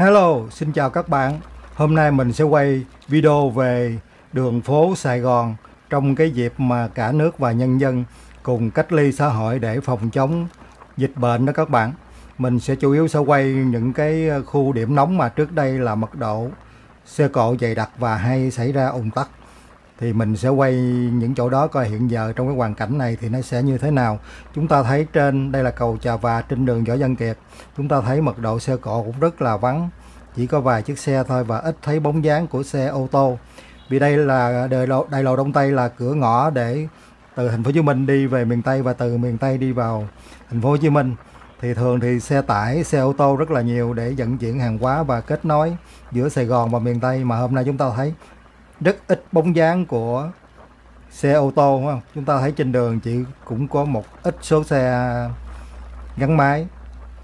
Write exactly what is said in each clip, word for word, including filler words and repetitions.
Hello, xin chào các bạn. Hôm nay mình sẽ quay video về đường phố Sài Gòn trong cái dịp mà cả nước và nhân dân cùng cách ly xã hội để phòng chống dịch bệnh đó các bạn. Mình sẽ chủ yếu sẽ quay những cái khu điểm nóng mà trước đây là mật độ xe cộ dày đặc và hay xảy ra ùn tắc. Thì mình sẽ quay những chỗ đó coi hiện giờ trong cái hoàn cảnh này thì nó sẽ như thế nào. Chúng ta thấy trên đây là cầu Chà Và trên đường Võ Văn Kiệt. Chúng ta thấy mật độ xe cộ cũng rất là vắng. Chỉ có vài chiếc xe thôi và ít thấy bóng dáng của xe ô tô. Vì đây là đại lộ Đông Tây, là cửa ngõ để từ thành phố Hồ Chí Minh đi về miền Tây và từ miền Tây đi vào thành phố Hồ Chí Minh. Thì thường thì xe tải, xe ô tô rất là nhiều để vận chuyển hàng hóa và kết nối giữa Sài Gòn và miền Tây, mà hôm nay chúng ta thấy rất ít bóng dáng của xe ô tô không? Chúng ta thấy trên đường chỉ cũng có một ít số xe gắn máy,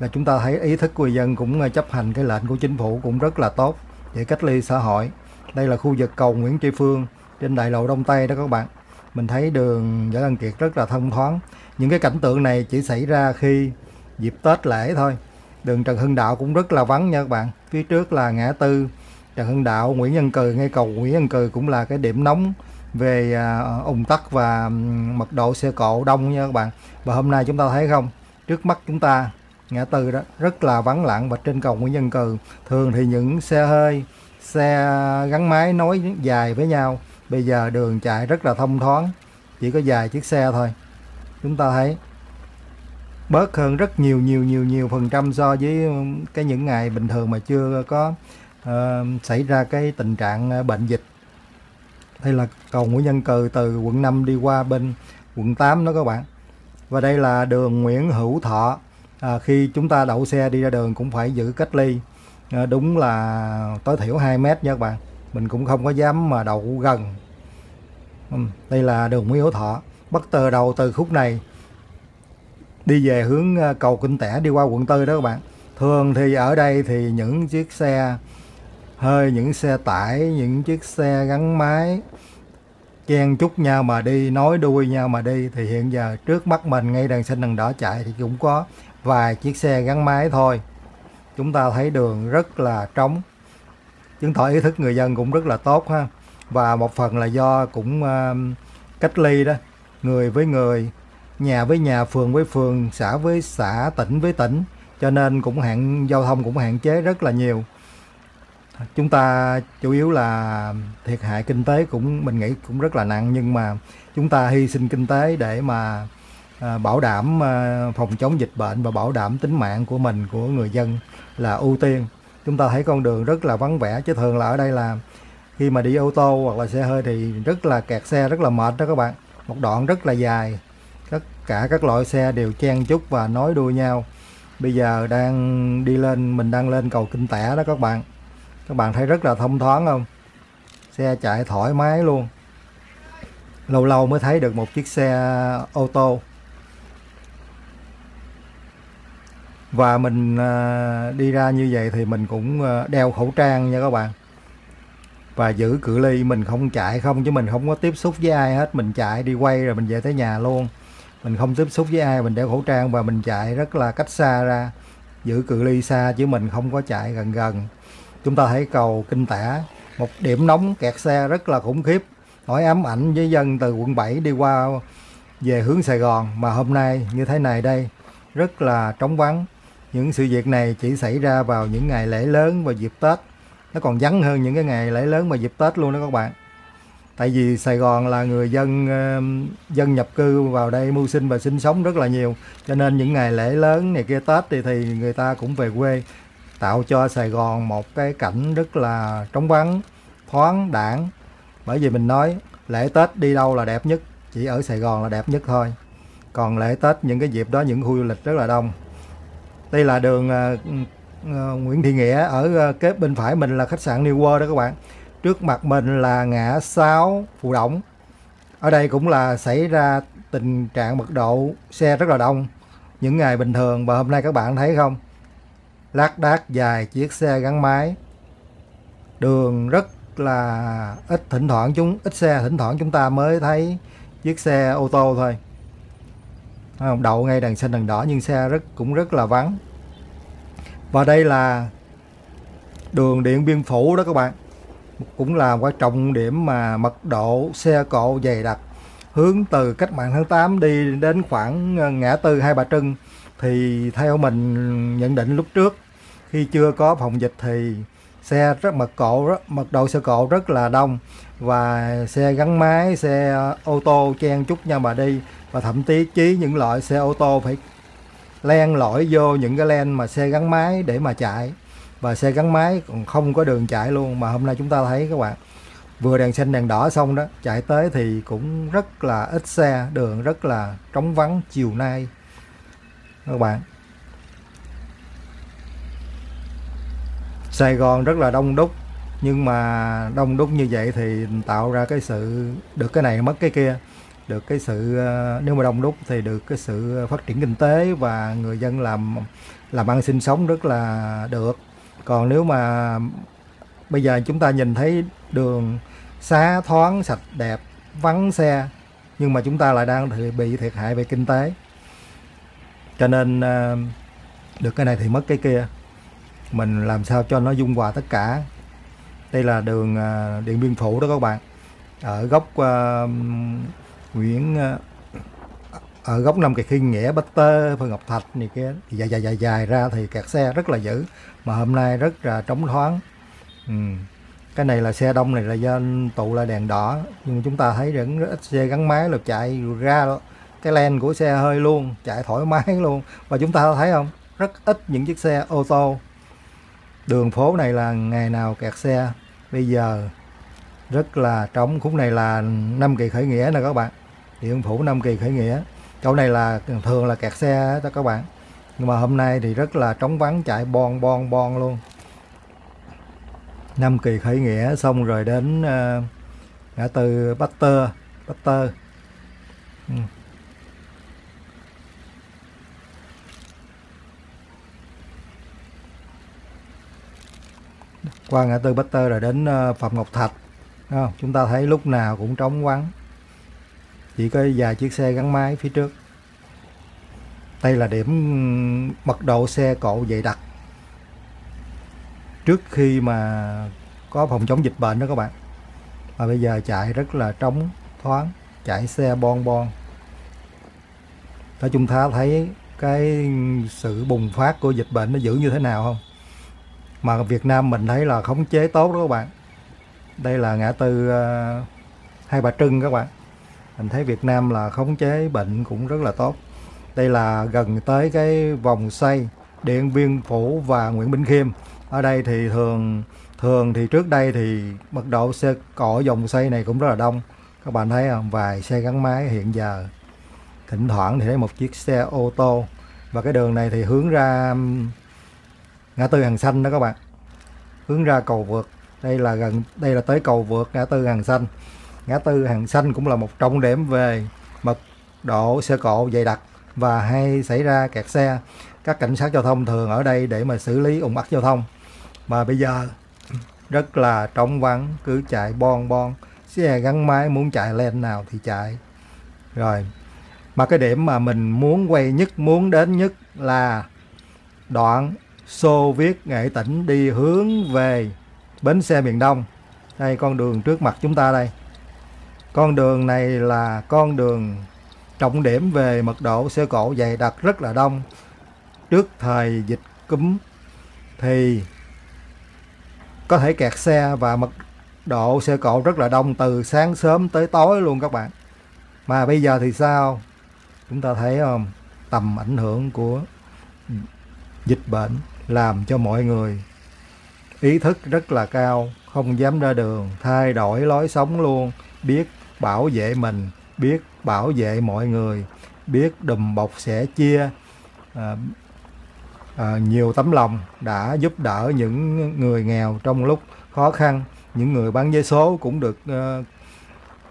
là chúng ta thấy ý thức người dân cũng chấp hành cái lệnh của chính phủ cũng rất là tốt để cách ly xã hội. Đây là khu vực cầu Nguyễn Tri Phương trên đại lộ Đông Tây đó các bạn. Mình thấy đường Võ Văn Kiệt rất là thông thoáng. Những cái cảnh tượng này chỉ xảy ra khi dịp Tết lễ thôi. Đường Trần Hưng Đạo cũng rất là vắng nha các bạn. Phía trước là ngã tư Trần Hưng Đạo, Nguyễn Văn Cừ. Ngay cầu Nguyễn Văn Cừ cũng là cái điểm nóng về ùn tắc và mật độ xe cộ đông nha các bạn. Và hôm nay chúng ta thấy không, trước mắt chúng ta ngã tư đó rất là vắng lặng. Và trên cầu Nguyễn Văn Cừ thường thì những xe hơi, xe gắn máy nối dài với nhau. Bây giờ đường chạy rất là thông thoáng, chỉ có vài chiếc xe thôi. Chúng ta thấy bớt hơn rất nhiều nhiều nhiều nhiều phần trăm so với cái những ngày bình thường mà chưa có Uh, xảy ra cái tình trạng uh, bệnh dịch. Đây là cầu Nguyễn Văn Cừ từ quận năm đi qua bên quận tám đó các bạn. Và đây là đường Nguyễn Hữu Thọ. uh, Khi chúng ta đậu xe đi ra đường cũng phải giữ cách ly uh, đúng là tối thiểu hai mét nha các bạn. Mình cũng không có dám mà đậu gần. uhm, Đây là đường Nguyễn Hữu Thọ. Bắt tờ đầu từ khúc này đi về hướng uh, cầu Kinh Tẻ đi qua quận tư đó các bạn. Thường thì ở đây thì những chiếc xe hơi, những xe tải, những chiếc xe gắn máy chen chúc nhau mà đi, nối đuôi nhau mà đi. Thì hiện giờ trước mắt mình ngay đèn xanh đèn đỏ chạy thì cũng có vài chiếc xe gắn máy thôi. Chúng ta thấy đường rất là trống, chứng tỏ ý thức người dân cũng rất là tốt ha. Và một phần là do cũng uh, cách ly đó, người với người, nhà với nhà, phường với phường, xã với xã, tỉnh với tỉnh, cho nên cũng hạn giao thông cũng hạn chế rất là nhiều. Chúng ta chủ yếu là thiệt hại kinh tế cũng mình nghĩ cũng rất là nặng, nhưng mà chúng ta hy sinh kinh tế để mà à, bảo đảm à, phòng chống dịch bệnh và bảo đảm tính mạng của mình, của người dân là ưu tiên. Chúng ta thấy con đường rất là vắng vẻ, chứ thường là ở đây là khi mà đi ô tô hoặc là xe hơi thì rất là kẹt xe, rất là mệt đó các bạn. Một đoạn rất là dài, tất cả các loại xe đều chen chúc và nối đuôi nhau. Bây giờ đang đi lên, mình đang lên cầu Kinh Tẻ đó các bạn. Các bạn thấy rất là thông thoáng không? Xe chạy thoải mái luôn. Lâu lâu mới thấy được một chiếc xe ô tô. Và mình đi ra như vậy thì mình cũng đeo khẩu trang nha các bạn. Và giữ cự ly, mình không chạy không chứ mình không có tiếp xúc với ai hết. Mình chạy đi quay rồi mình về tới nhà luôn. Mình không tiếp xúc với ai, mình đeo khẩu trang và mình chạy rất là cách xa ra, giữ cự ly xa chứ mình không có chạy gần gần. Chúng ta thấy cầu Kinh Tẻ, một điểm nóng kẹt xe rất là khủng khiếp. Nỗi ám ảnh với dân từ quận bảy đi qua về hướng Sài Gòn mà hôm nay như thế này đây, rất là trống vắng. Những sự việc này chỉ xảy ra vào những ngày lễ lớn và dịp Tết. Nó còn vắng hơn những cái ngày lễ lớn và dịp Tết luôn đó các bạn. Tại vì Sài Gòn là người dân dân nhập cư vào đây mưu sinh và sinh sống rất là nhiều. Cho nên những ngày lễ lớn này kia Tết thì, thì người ta cũng về quê, tạo cho Sài Gòn một cái cảnh rất là trống vắng, thoáng đãng. Bởi vì mình nói lễ Tết đi đâu là đẹp nhất, chỉ ở Sài Gòn là đẹp nhất thôi. Còn lễ Tết những cái dịp đó những khu du lịch rất là đông. Đây là đường Nguyễn Thị Nghĩa, ở kế bên phải mình là khách sạn New World đó các bạn. Trước mặt mình là ngã sáu Phù Đổng. Ở đây cũng là xảy ra tình trạng mật độ xe rất là đông những ngày bình thường. Và hôm nay các bạn thấy không, lác đác vài chiếc xe gắn máy. Đường rất là ít, thỉnh thoảng chúng ít xe, thỉnh thoảng chúng ta mới thấy chiếc xe ô tô thôi. Đậu ngay đèn xanh đèn đỏ nhưng xe rất cũng rất là vắng. Và đây là đường Điện Biên Phủ đó các bạn, cũng là một trọng điểm mà mật độ xe cộ dày đặc. Hướng từ Cách Mạng Tháng tám đi đến khoảng ngã tư Hai Bà Trưng thì theo mình nhận định lúc trước khi chưa có phòng dịch thì xe rất mật cộ, rất mật độ xe cộ rất là đông, và xe gắn máy, xe ô tô chen chúc nhau mà đi, và thậm chí những loại xe ô tô phải len lỏi vô những cái len mà xe gắn máy để mà chạy, và xe gắn máy còn không có đường chạy luôn. Mà hôm nay chúng ta thấy các bạn, vừa đèn xanh đèn đỏ xong đó, chạy tới thì cũng rất là ít xe, đường rất là trống vắng chiều nay các bạn. Sài Gòn rất là đông đúc, nhưng mà đông đúc như vậy thì tạo ra cái sự được cái này mất cái kia, được cái sự, nếu mà đông đúc thì được cái sự phát triển kinh tế và người dân làm làm ăn sinh sống rất là được. Còn nếu mà bây giờ chúng ta nhìn thấy đường xá thoáng sạch đẹp, vắng xe, nhưng mà chúng ta lại đang bị thiệt hại về kinh tế, cho nên được cái này thì mất cái kia, mình làm sao cho nó dung hòa tất cả. Đây là đường Điện Biên Phủ đó các bạn, ở góc uh, Nguyễn uh, ở góc Nam Kiệt Khiêm Nghĩa, Bách Tơ, Phan Ngọc Thạch này kia, dài dài dài dài ra thì kẹt xe rất là dữ, mà hôm nay rất là trống thoáng. Ừ. Cái này là xe đông, này là do tụ lại đèn đỏ, nhưng chúng ta thấy vẫn rất ít xe gắn máy là chạy ra đó. Cái len của xe hơi luôn, chạy thoải mái luôn, và chúng ta thấy không, rất ít những chiếc xe ô tô. Đường phố này là ngày nào kẹt xe, bây giờ rất là trống. Khúc này là Nam Kỳ Khởi Nghĩa nè các bạn, Điện Phủ Nam Kỳ Khởi Nghĩa, chỗ này là thường là kẹt xe đó các bạn, nhưng mà hôm nay thì rất là trống vắng, chạy bon bon bon luôn. Nam Kỳ Khởi Nghĩa xong rồi đến uh, ngã tư Bách Tơ, Bách Tơ. Ừ. Qua ngã tư Bách Tơ rồi đến Phạm Ngọc Thạch. Không, chúng ta thấy lúc nào cũng trống vắng, chỉ có vài chiếc xe gắn máy phía trước. Đây là điểm mật độ xe cộ dày đặc trước khi mà có phòng chống dịch bệnh đó các bạn, mà bây giờ chạy rất là trống thoáng, chạy xe bon bon đó. Chúng ta thấy cái sự bùng phát của dịch bệnh nó dữ như thế nào không, mà Việt Nam mình thấy là khống chế tốt đó các bạn. Đây là ngã tư uh, Hai Bà Trưng các bạn, mình thấy Việt Nam là khống chế bệnh cũng rất là tốt. Đây là gần tới cái vòng xoay Điện Biên Phủ và Nguyễn Bình Khiêm. Ở đây thì thường thường thì trước đây thì mật độ xe cộ vòng xoay này cũng rất là đông, các bạn thấy không, vài xe gắn máy, hiện giờ thỉnh thoảng thì thấy một chiếc xe ô tô. Và cái đường này thì hướng ra ngã tư Hàng Xanh đó các bạn, hướng ra cầu vượt. Đây là gần, đây là tới cầu vượt ngã tư Hàng Xanh. Ngã tư Hàng Xanh cũng là một trọng điểm về mật độ xe cộ dày đặc và hay xảy ra kẹt xe. Các cảnh sát giao thông thường ở đây để mà xử lý ùn ắc giao thông, mà bây giờ rất là trống vắng, cứ chạy bon bon, xe gắn máy muốn chạy lên nào thì chạy. Rồi, mà cái điểm mà mình muốn quay nhất, muốn đến nhất là đoạn Xô Viết Nghệ Tỉnh đi hướng về bến xe miền Đông. Đây, con đường trước mặt chúng ta đây, con đường này là con đường trọng điểm về mật độ xe cộ dày đặc rất là đông. Trước thời dịch cúm thì có thể kẹt xe và mật độ xe cộ rất là đông từ sáng sớm tới tối luôn các bạn, mà bây giờ thì sao, chúng ta thấy không, tầm ảnh hưởng của dịch bệnh làm cho mọi người ý thức rất là cao, không dám ra đường, thay đổi lối sống luôn, biết bảo vệ mình, biết bảo vệ mọi người, biết đùm bọc sẻ chia. À, à, nhiều tấm lòng đã giúp đỡ những người nghèo trong lúc khó khăn, những người bán vé số cũng được uh,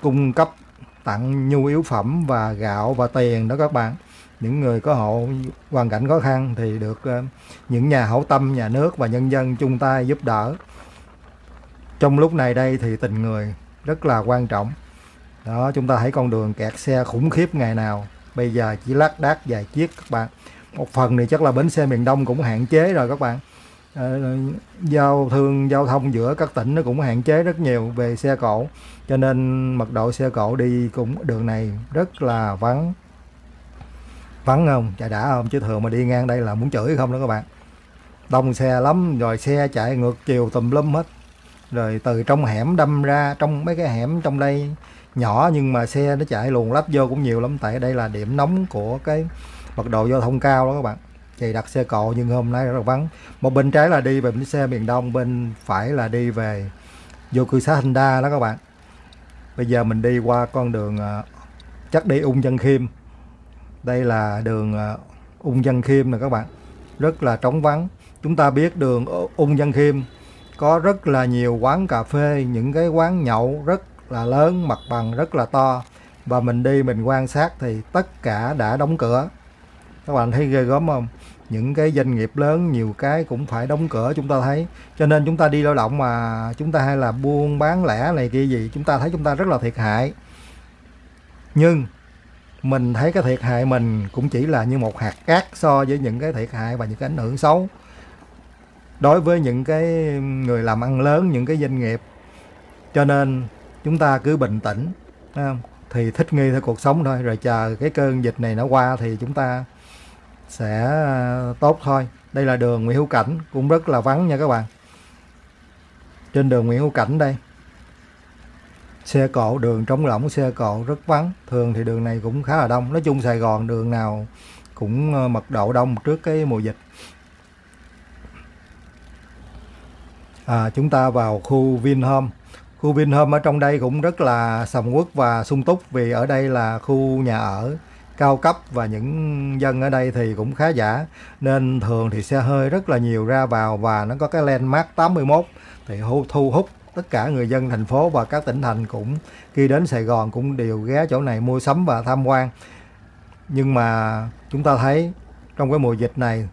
cung cấp tặng nhu yếu phẩm và gạo và tiền đó các bạn. Những người có hộ hoàn cảnh khó khăn thì được uh, những nhà hảo tâm, nhà nước và nhân dân chung tay giúp đỡ. Trong lúc này đây thì tình người rất là quan trọng. Đó, chúng ta thấy con đường kẹt xe khủng khiếp ngày nào, bây giờ chỉ lác đác vài chiếc các bạn. Một phần thì chắc là bến xe miền Đông cũng hạn chế rồi các bạn. giao thương giao thông giữa các tỉnh nó cũng hạn chế rất nhiều về xe cộ, cho nên mật độ xe cộ đi cũng đường này rất là vắng. Vắng không? Chạy đã không? Chứ thường mà đi ngang đây là muốn chửi không đó các bạn. Đông xe lắm, rồi xe chạy ngược chiều tùm lum hết. Rồi từ trong hẻm đâm ra, trong mấy cái hẻm trong đây nhỏ nhưng mà xe nó chạy luồn lách vô cũng nhiều lắm. Tại đây là điểm nóng của cái mật độ giao thông cao đó các bạn. Chạy đặt xe cộ nhưng hôm nay rất là vắng. Một bên trái là đi về bến xe miền Đông, bên phải là đi về vô cư xá Thanh Đa đó các bạn. Bây giờ mình đi qua con đường chắc đi Ung Văn Khiêm. Đây là đường Ung Văn Khiêm nè các bạn, rất là trống vắng. Chúng ta biết đường Ung Văn Khiêm có rất là nhiều quán cà phê, những cái quán nhậu rất là lớn, mặt bằng rất là to. Và mình đi mình quan sát thì tất cả đã đóng cửa. Các bạn thấy ghê gớm không? Những cái doanh nghiệp lớn nhiều cái cũng phải đóng cửa chúng ta thấy. Cho nên chúng ta đi lao động mà chúng ta hay là buôn bán lẻ này kia gì, chúng ta thấy chúng ta rất là thiệt hại. Nhưng mình thấy cái thiệt hại mình cũng chỉ là như một hạt cát so với những cái thiệt hại và những cái ảnh hưởng xấu. Đối với những cái người làm ăn lớn, những cái doanh nghiệp. Cho nên chúng ta cứ bình tĩnh không? Thì thích nghi theo cuộc sống thôi. Rồi chờ cái cơn dịch này nó qua thì chúng ta sẽ tốt thôi. Đây là đường Nguyễn Hữu Cảnh, cũng rất là vắng nha các bạn. Trên đường Nguyễn Hữu Cảnh đây, xe cộ, đường trống lỏng, xe cộ rất vắng. Thường thì đường này cũng khá là đông. Nói chung Sài Gòn đường nào cũng mật độ đông trước cái mùa dịch. À, chúng ta vào khu Vinhome. Khu Vinhome ở trong đây cũng rất là sầm uất và sung túc, vì ở đây là khu nhà ở cao cấp và những dân ở đây thì cũng khá giả, nên thường thì xe hơi rất là nhiều ra vào, và nó có cái landmark tám mươi mốt thì thu hút tất cả người dân thành phố và các tỉnh thành cũng khi đến Sài Gòn cũng đều ghé chỗ này mua sắm và tham quan. Nhưng mà chúng ta thấy trong cái mùa dịch này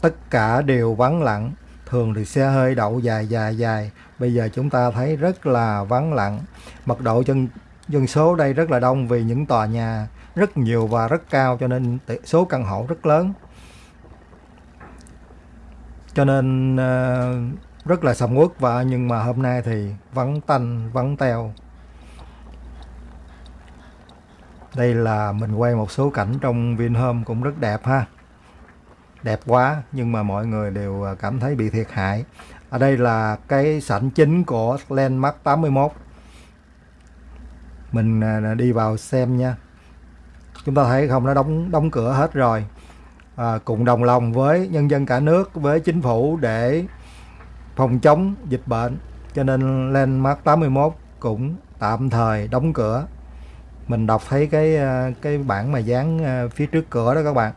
tất cả đều vắng lặng. Thường thì xe hơi đậu dài dài dài, bây giờ chúng ta thấy rất là vắng lặng. Mật độ dân, dân số đây rất là đông, vì những tòa nhà rất nhiều và rất cao, cho nên số căn hộ rất lớn. Cho nên rất là sầm uất, và nhưng mà hôm nay thì vắng tanh, vắng teo. Đây là mình quay một số cảnh trong Vinhome cũng rất đẹp ha. Đẹp quá, nhưng mà mọi người đều cảm thấy bị thiệt hại. Ở đây là cái sảnh chính của Landmark tám mươi mốt. Mình đi vào xem nha. Chúng ta thấy không, nó đóng đóng cửa hết rồi. À, cùng đồng lòng với nhân dân cả nước, với chính phủ để phòng chống dịch bệnh. Cho nên Landmark tám mươi mốt cũng tạm thời đóng cửa. Mình đọc thấy cái cái bảng mà dán phía trước cửa đó các bạn.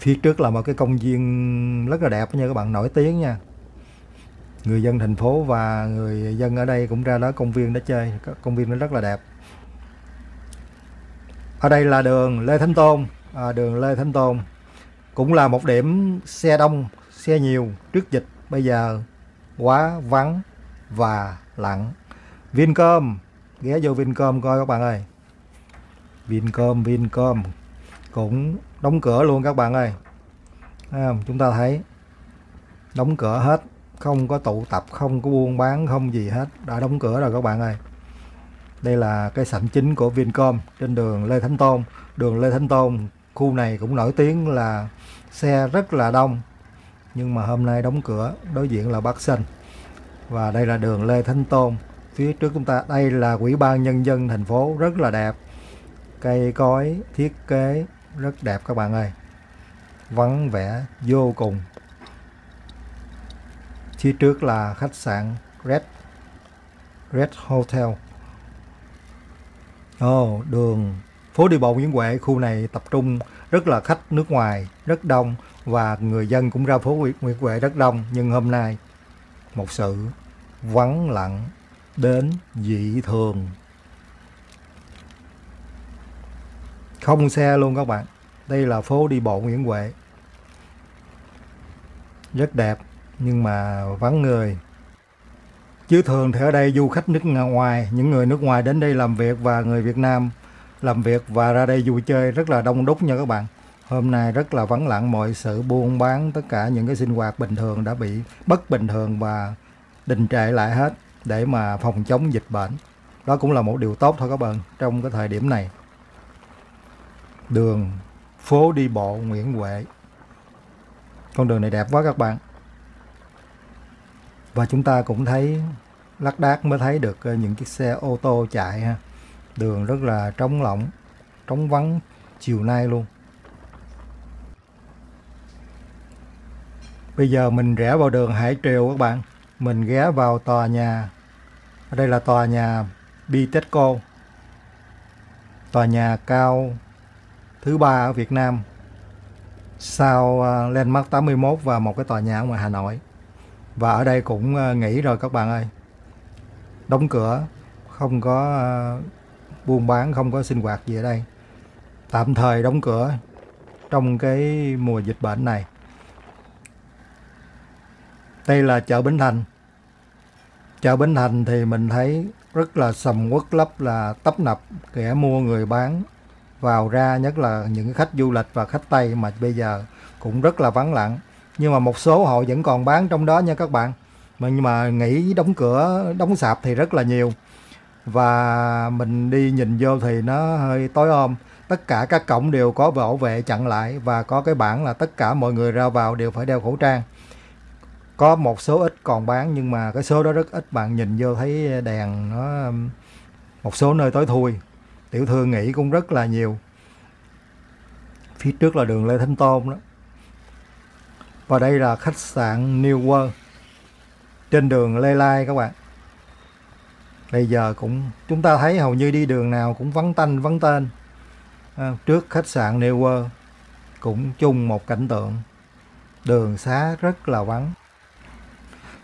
Phía trước là một cái công viên rất là đẹp nha các bạn, nổi tiếng nha. Người dân thành phố và người dân ở đây cũng ra đó công viên đó chơi. Công viên nó rất là đẹp. Ở đây là đường Lê Thánh Tôn. À, đường Lê Thánh Tôn cũng là một điểm xe đông, xe nhiều trước dịch. Bây giờ quá vắng và lặng. Vincom, ghé vô Vincom coi các bạn ơi. Vincom, Vincom cũng đóng cửa luôn các bạn ơi. À, chúng ta thấy đóng cửa hết, không có tụ tập, không có buôn bán, không gì hết, đã đóng cửa rồi các bạn ơi. Đây là cái sảnh chính của Vincom trên đường Lê Thánh Tôn. Đường Lê Thánh Tôn, khu này cũng nổi tiếng là xe rất là đông, nhưng mà hôm nay đóng cửa. Đối diện là Bắc Sơn. Và đây là đường Lê Thánh Tôn. Phía trước chúng ta đây là Ủy ban Nhân dân thành phố, rất là đẹp. Cây cối thiết kế rất đẹp các bạn ơi. Vắng vẻ vô cùng. Phía trước là khách sạn Red Red Hotel. Ồ, oh, đường phố đi bộ Nguyễn Huệ, khu này tập trung rất là khách nước ngoài, rất đông, và người dân cũng ra phố Nguyễn Huệ rất đông. Nhưng hôm nay một sự vắng lặng đến dị thường. Không xe luôn các bạn. Đây là phố đi bộ Nguyễn Huệ, rất đẹp nhưng mà vắng người. Chứ thường thì ở đây du khách nước ngoài, những người nước ngoài đến đây làm việc, và người Việt Nam làm việc và ra đây vui chơi rất là đông đúc nha các bạn. Hôm nay rất là vắng lặng, mọi sự buôn bán, tất cả những cái sinh hoạt bình thường đã bị bất bình thường và đình trệ lại hết để mà phòng chống dịch bệnh. Đó cũng là một điều tốt thôi các bạn, trong cái thời điểm này. Đường phố đi bộ Nguyễn Huệ. Con đường này đẹp quá các bạn. Và chúng ta cũng thấy lác đác mới thấy được những chiếc xe ô tô chạy ha. Đường rất là trống lỏng, trống vắng chiều nay luôn. Bây giờ mình rẽ vào đường Hải Triều các bạn. Mình ghé vào tòa nhà. Ở đây là tòa nhà Bitexco. Tòa nhà cao thứ ba ở Việt Nam, sau Landmark tám mươi mốt và một cái tòa nhà ở ngoài Hà Nội. Và ở đây cũng nghỉ rồi các bạn ơi. Đóng cửa, không có buôn bán, không có sinh hoạt gì ở đây. Tạm thời đóng cửa trong cái mùa dịch bệnh này. Đây là chợ Bến Thành. Chợ Bến Thành thì mình thấy rất là sầm uất, lấp là tấp nập kẻ mua người bán vào ra, nhất là những khách du lịch và khách Tây mà bây giờ cũng rất là vắng lặng. Nhưng mà một số hộ vẫn còn bán trong đó nha các bạn. Nhưng mà nghỉ đóng cửa, đóng sạp thì rất là nhiều. Và mình đi nhìn vô thì nó hơi tối om. Tất cả các cổng đều có bảo vệ chặn lại và có cái bảng là tất cả mọi người ra vào đều phải đeo khẩu trang. Có một số ít còn bán nhưng mà cái số đó rất ít. Bạn nhìn vô thấy đèn nó một số nơi tối thui. Tiểu thương nghỉ cũng rất là nhiều. Phía trước là đường Lê Thánh Tôn đó. Và đây là khách sạn New World trên đường Lê Lai các bạn. Bây giờ cũng chúng ta thấy hầu như đi đường nào cũng vắng tanh vắng tên. À, trước khách sạn New World cũng chung một cảnh tượng. Đường xá rất là vắng.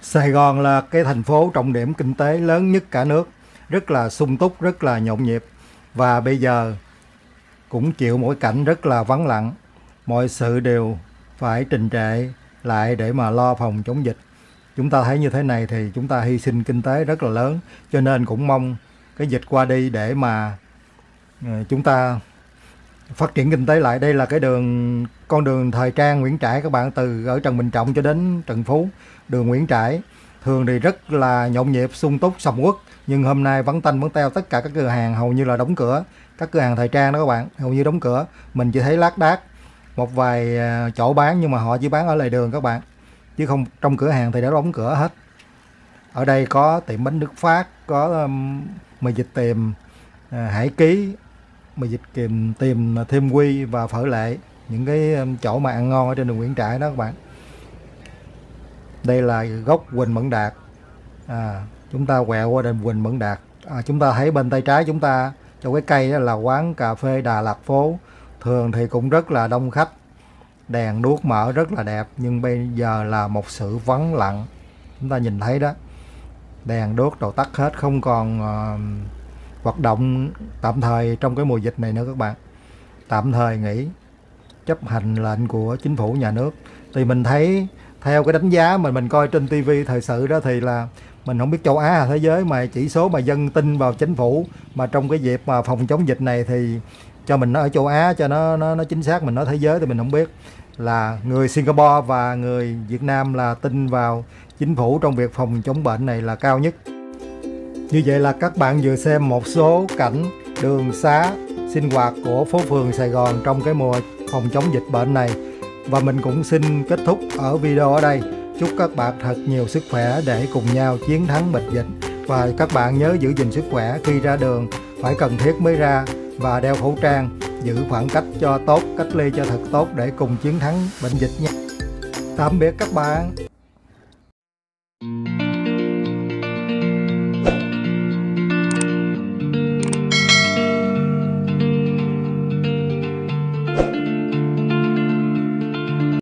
Sài Gòn là cái thành phố trọng điểm kinh tế lớn nhất cả nước, rất là sung túc, rất là nhộn nhịp. Và bây giờ cũng chịu mỗi cảnh rất là vắng lặng. Mọi sự đều phải trình trệ lại để mà lo phòng chống dịch. Chúng ta thấy như thế này thì chúng ta hy sinh kinh tế rất là lớn. Cho nên cũng mong cái dịch qua đi để mà chúng ta phát triển kinh tế lại. Đây là cái đường, con đường thời trang Nguyễn Trãi các bạn, từ ở Trần Bình Trọng cho đến Trần Phú. Đường Nguyễn Trãi thường thì rất là nhộn nhịp, sung túc, sầm uất, nhưng hôm nay vắng tanh vắng teo. Tất cả các cửa hàng hầu như là đóng cửa. Các cửa hàng thời trang đó các bạn hầu như đóng cửa. Mình chỉ thấy lác đác một vài chỗ bán, nhưng mà họ chỉ bán ở lề đường các bạn, chứ không trong cửa hàng thì đã đóng cửa hết. Ở đây có tiệm bánh Đức Phát, có mì vịt tiềm Hải Ký, mì vịt kìm tìm Thêm Quy và Phở Lệ, những cái chỗ mà ăn ngon ở trên đường Nguyễn Trãi đó các bạn. Đây là góc Huỳnh Mẫn Đạt. À, chúng ta quẹo qua đền Huỳnh Mẫn Đạt. À, chúng ta thấy bên tay trái chúng ta chỗ cái cây đó là quán cà phê Đà Lạt Phố. Thường thì cũng rất là đông khách, đèn đuốc mở rất là đẹp, nhưng bây giờ là một sự vắng lặng. Chúng ta nhìn thấy đó, đèn đuốc đồ tắt hết, không còn uh, hoạt động tạm thời trong cái mùa dịch này nữa các bạn. Tạm thời nghỉ, chấp hành lệnh của chính phủ nhà nước. Thì mình thấy theo cái đánh giá mà mình coi trên ti vi thời sự đó thì là mình không biết châu Á thế giới mà chỉ số mà dân tin vào chính phủ mà trong cái dịp mà phòng chống dịch này thì cho mình nó ở châu Á cho nó nó nó chính xác, mình nói thế giới thì mình không biết. Là người Singapore và người Việt Nam là tin vào chính phủ trong việc phòng chống bệnh này là cao nhất. Như vậy là các bạn vừa xem một số cảnh đường xá sinh hoạt của phố phường Sài Gòn trong cái mùa phòng chống dịch bệnh này. Và mình cũng xin kết thúc ở video ở đây. Chúc các bạn thật nhiều sức khỏe để cùng nhau chiến thắng bệnh dịch. Và các bạn nhớ giữ gìn sức khỏe, khi ra đường phải cần thiết mới ra và đeo khẩu trang, giữ khoảng cách cho tốt, cách ly cho thật tốt để cùng chiến thắng bệnh dịch nha. Tạm biệt các bạn.